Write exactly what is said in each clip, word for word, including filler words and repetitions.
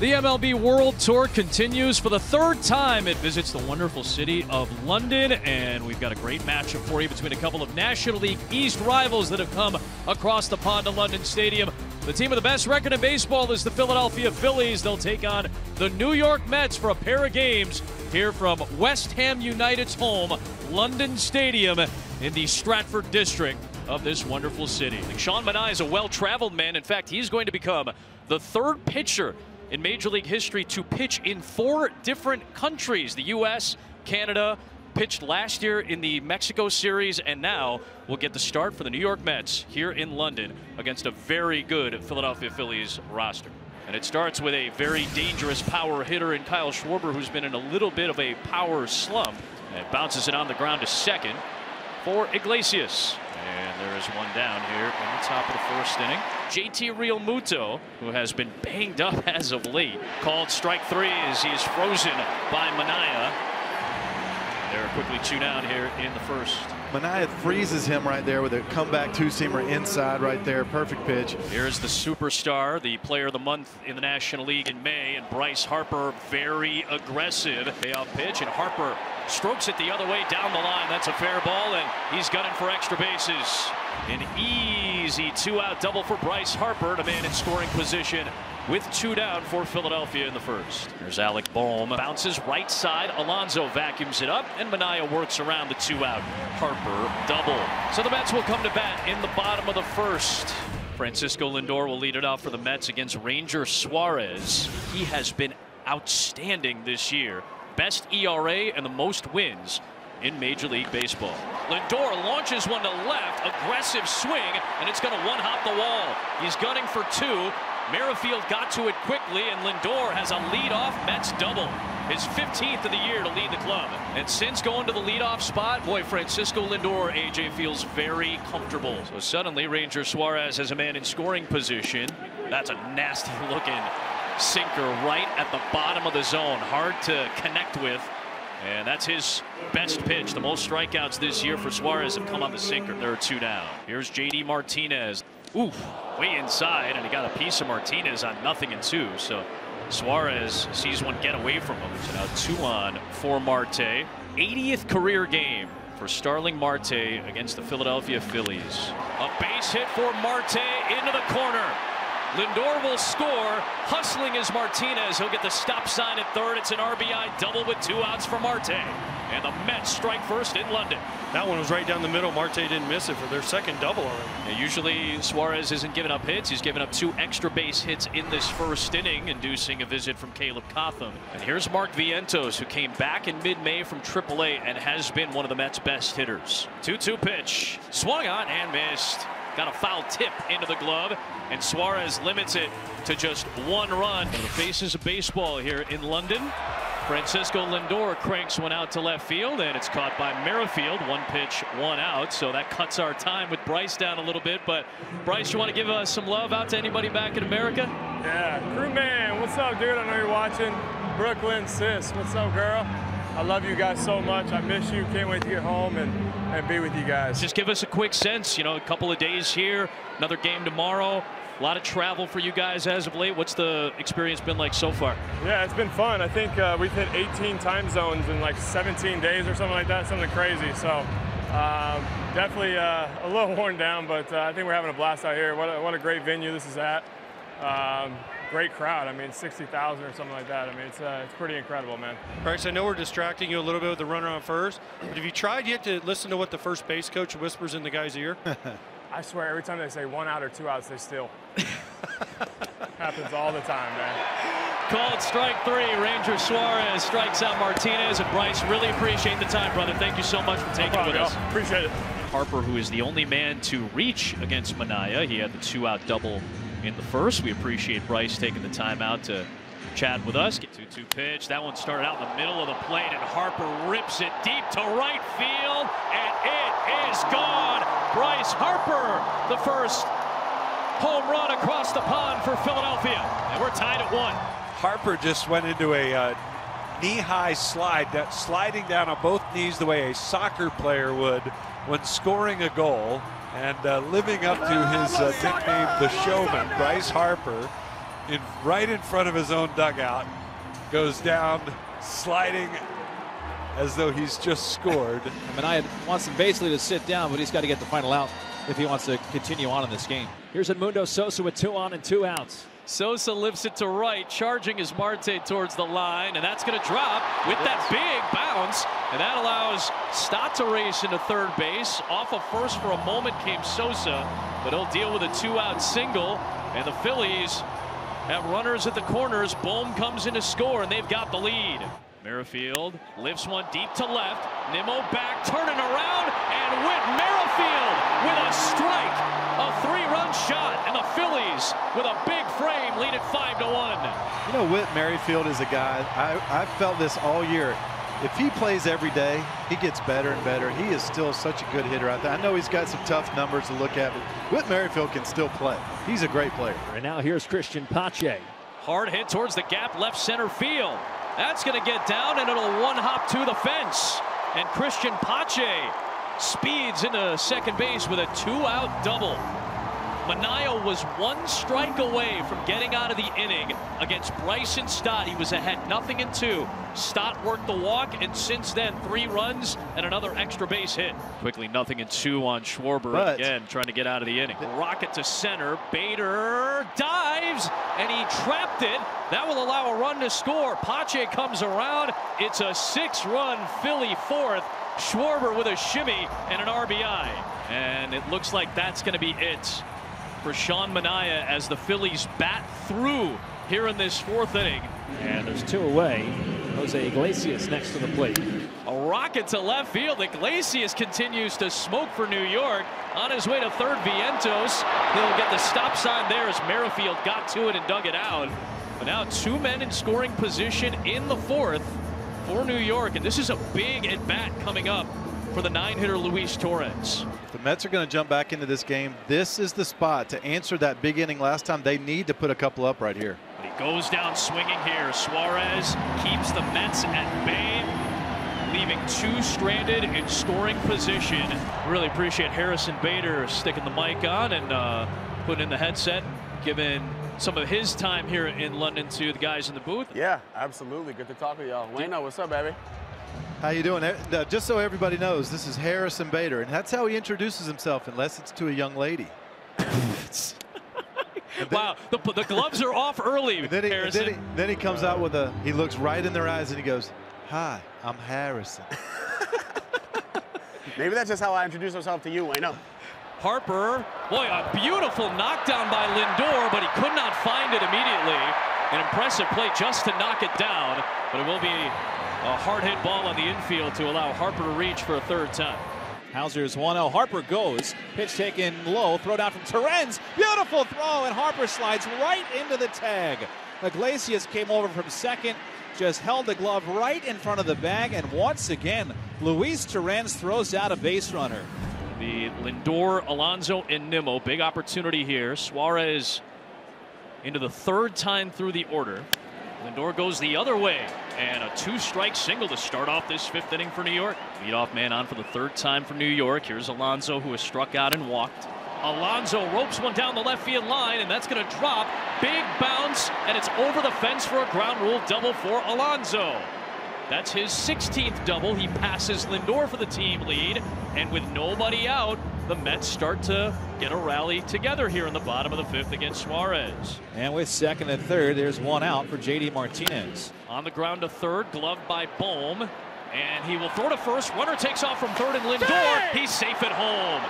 The M L B World Tour continues for the third time. It visits the wonderful city of London, and we've got a great matchup for you between a couple of National League East rivals that have come across the pond to London Stadium. The team with the best record in baseball is the Philadelphia Phillies. They'll take on the New York Mets for a pair of games here from West Ham United's home, London Stadium, in the Stratford district of this wonderful city. Sean Manaea is a well-traveled man. In fact, he's going to become the third pitcher in Major League history to pitch in four different countries. The U S, Canada, pitched last year in the Mexico series, and now will get the start for the New York Mets here in London against a very good Philadelphia Phillies roster. And it starts with a very dangerous power hitter in Kyle Schwarber, who's been in a little bit of a power slump, and bounces it on the ground to second for Iglesias. And there is one down here in the top of the first inning. J T Realmuto, who has been banged up as of late, called strike three as he is frozen by Manaea. They're quickly two down here in the first. Manaea freezes him right there with a comeback two-seamer inside right there. Perfect pitch. Here's the superstar, the player of the month in the National League in May, and Bryce Harper, very aggressive. Payoff pitch, and Harper strokes it the other way down the line. That's a fair ball, and he's gunning for extra bases. An easy two-out double for Bryce Harper, a man in scoring position with two down for Philadelphia in the first. Here's Alec Bohm. Bounces right side. Alonso vacuums it up, and Manaea works around the two-out Harper double. So the Mets will come to bat in the bottom of the first. Francisco Lindor will lead it off for the Mets against Ranger Suarez. He has been outstanding this year. Best E R A and the most wins in Major League Baseball. Lindor launches one to left, aggressive swing, and it's going to one-hop the wall. He's gunning for two. Merrifield got to it quickly, and Lindor has a leadoff Mets double. His fifteenth of the year to lead the club. And since going to the leadoff spot, boy, Francisco Lindor, A J, feels very comfortable. So suddenly, Ranger Suarez has a man in scoring position. That's a nasty-looking sinker right at the bottom of the zone. Hard to connect with. And that's his best pitch. The most strikeouts this year for Suarez have come on the sinker. There are two down. Here's J D Martinez. Oof, way inside, and he got a piece of Martinez on nothing and two. So Suarez sees one get away from him. So now two on for Marte. eightieth career game for Starling Marte against the Philadelphia Phillies. A base hit for Marte into the corner. Lindor will score. Hustling is Martinez. He'll get the stop sign at third. It's an R B I double with two outs for Marte. And the Mets strike first in London. That one was right down the middle. Marte didn't miss it for their second double already. Yeah, usually Suarez isn't giving up hits. He's given up two extra base hits in this first inning, inducing a visit from Caleb Cotham. And here's Mark Vientos, who came back in mid-May from triple A and has been one of the Mets' best hitters. two two pitch. Swung on and missed. Got a foul tip into the glove, and Suarez limits it to just one run. The faces of baseball here in London. Francisco Lindor cranks one out to left field, and it's caught by Merrifield. One pitch, one out, so that cuts our time with Bryce down a little bit. But Bryce, you want to give us some love out to anybody back in America? Yeah, crew man, what's up, dude? I know you're watching. Brooklyn, sis, what's up, girl? I love you guys so much. I miss you. Can't wait to get home and, and be with you guys. Just give us a quick sense. You know, a couple of days here, another game tomorrow. A lot of travel for you guys as of late. What's the experience been like so far? Yeah, it's been fun. I think uh, we've hit eighteen time zones in like seventeen days or something like that. Something crazy. So um, definitely uh, a little worn down, but uh, I think we're having a blast out here. What a, what a great venue this is at. Um, Great crowd. I mean, sixty thousand or something like that. I mean, it's uh, it's pretty incredible, man. Bryce, I know we're distracting you a little bit with the runner on first, but have you tried yet to listen to what the first base coach whispers in the guy's ear? I swear, every time they say one out or two outs, they steal. Happens all the time, man. Called strike three. Ranger Suarez strikes out Martinez, and Bryce, really appreciate the time, brother. Thank you so much for taking no problem, it with us. Appreciate it. Harper, who is the only man to reach against Manaea, he had the two-out double in the first. We appreciate Bryce taking the time out to chat with us. Get two two pitch. That one started out in the middle of the plate, and Harper rips it deep to right field, and it is gone. Bryce Harper, the first home run across the pond for Philadelphia, and we're tied at one. Harper just went into a uh, knee-high slide, that sliding down on both knees the way a soccer player would when scoring a goal. And uh, living up to his uh, nickname, the Showman, Bryce Harper in right in front of his own dugout, goes down sliding as though he's just scored. I mean, I wants him basically to sit down, but he's got to get the final out if he wants to continue on in this game. Here's Edmundo Sosa with two on and two outs. Sosa lifts it to right, charging his Marte towards the line, and that's going to drop with that big bounce, and that allows Stott to race into third base. Off of first for a moment came Sosa, but he'll deal with a two-out single, and the Phillies have runners at the corners. Bohm comes in to score, and they've got the lead. Merrifield lifts one deep to left. Nimmo back, turning around, and Whit Merrifield with a strike, a three-run shot, and the Phillies with a big frame lead at five to one. You know, Whit Merrifield is a guy. I, I've felt this all year. If he plays every day, he gets better and better. He is still such a good hitter out there. I know he's got some tough numbers to look at, but Whit Merrifield can still play. He's a great player. And now here's Christian Pache. Hard hit towards the gap, left center field. That's going to get down, and it'll one-hop to the fence. And Christian Pache speeds into second base with a two-out double. Manaea was one strike away from getting out of the inning against Bryson Stott. He was ahead nothing and two. Stott worked the walk, and since then, three runs and another extra base hit. Quickly nothing and two on Schwarber, but again, trying to get out of the inning. Rocket to center. Bader dives, and he trapped it. That will allow a run to score. Pache comes around. It's a six-run Philly fourth. Schwarber with a shimmy and an R B I. And it looks like that's going to be it for Sean Manaea as the Phillies bat through here in this fourth inning. And there's two away. Jose Iglesias next to the plate. A rocket to left field. Iglesias continues to smoke for New York. On his way to third, Vientos. He'll get the stop sign there as Merrifield got to it and dug it out. But now two men in scoring position in the fourth for New York, and this is a big at-bat coming up for the nine-hitter Luis Torrens. If the Mets are going to jump back into this game, this is the spot to answer that big inning last time. They need to put a couple up right here. He goes down swinging here. Suarez keeps the Mets at bay, leaving two stranded in scoring position. Really appreciate Harrison Bader sticking the mic on and uh, putting in the headset, giving some of his time here in London to the guys in the booth. Yeah, absolutely. Good to talk to y'all. Wayno, what's up, baby? How you doing? Just so everybody knows, this is Harrison Bader, and that's how he introduces himself, unless it's to a young lady. Wow, the, the gloves are off early. Then he, Harrison. Then, he, then he comes out with a, he looks right in their eyes and he goes, "Hi, I'm Harrison." Maybe that's just how I introduce myself to you, Wayno. Harper, boy, a beautiful knockdown by Lindor, but he could not find it immediately. An impressive play just to knock it down, but it will be a hard hit ball on the infield to allow Harper to reach for a third time. Hauser's one oh. Harper goes, pitch taken low, throw down from Torrens. Beautiful throw, and Harper slides right into the tag. Iglesias came over from second, just held the glove right in front of the bag, and once again, Luis Torrens throws out a base runner. The Lindor, Alonso, and Nimmo. Big opportunity here. Suarez into the third time through the order. Lindor goes the other way. And a two-strike single to start off this fifth inning for New York. Leadoff man on for the third time for New York. Here's Alonso, who has struck out and walked. Alonso ropes one down the left field line, and that's going to drop. Big bounce, and it's over the fence for a ground rule double for Alonso. That's his sixteenth double. He passes Lindor for the team lead. And with nobody out, the Mets start to get a rally together here in the bottom of the fifth against Suarez. And with second and third, there's one out for J D Martinez. On the ground to third, gloved by Bohm. And he will throw to first. Runner takes off from third, and Lindor, he's safe at home.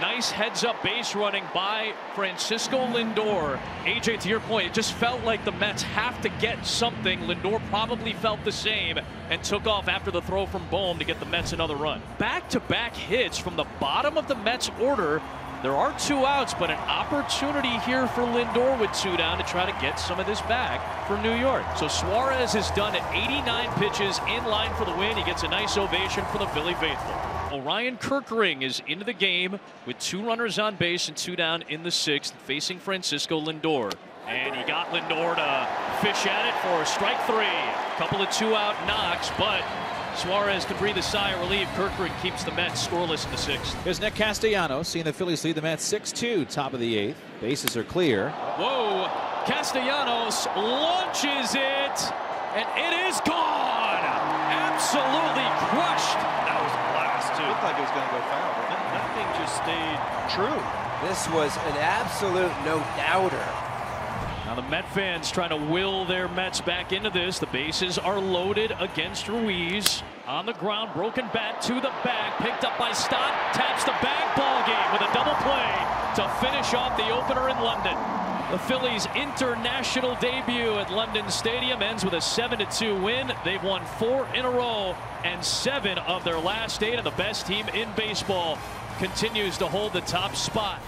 Nice heads-up base running by Francisco Lindor. A J, to your point, it just felt like the Mets have to get something. Lindor probably felt the same and took off after the throw from Bohm to get the Mets another run. Back-to-back hits from the bottom of the Mets order. There are two outs, but an opportunity here for Lindor with two down to try to get some of this back for New York. So Suarez is done at eighty-nine pitches, in line for the win. He gets a nice ovation for the Philly faithful. Ryan Kirkring is into the game with two runners on base and two down in the sixth, facing Francisco Lindor. And he got Lindor to fish at it for a strike three. Couple of two-out knocks, but Suarez can breathe a sigh of relief. Kirkring keeps the Mets scoreless in the sixth. Here's Nick Castellanos, seeing the Phillies lead the Mets six two, top of the eighth. Bases are clear. Whoa! Castellanos launches it, and it is gone! Absolutely crushed! That was a blast, too. Looked like it was going to go foul, but nothing just stayed true. This was an absolute no-doubter. Now the Met fans trying to will their Mets back into this. The bases are loaded against Ruiz. On the ground, broken bat to the bag, picked up by Stott, taps the bag, ball game with a double play to finish off the opener in London. The Phillies' international debut at London Stadium ends with a seven to two win. They've won four in a row and seven of their last eight, and the best team in baseball continues to hold the top spot.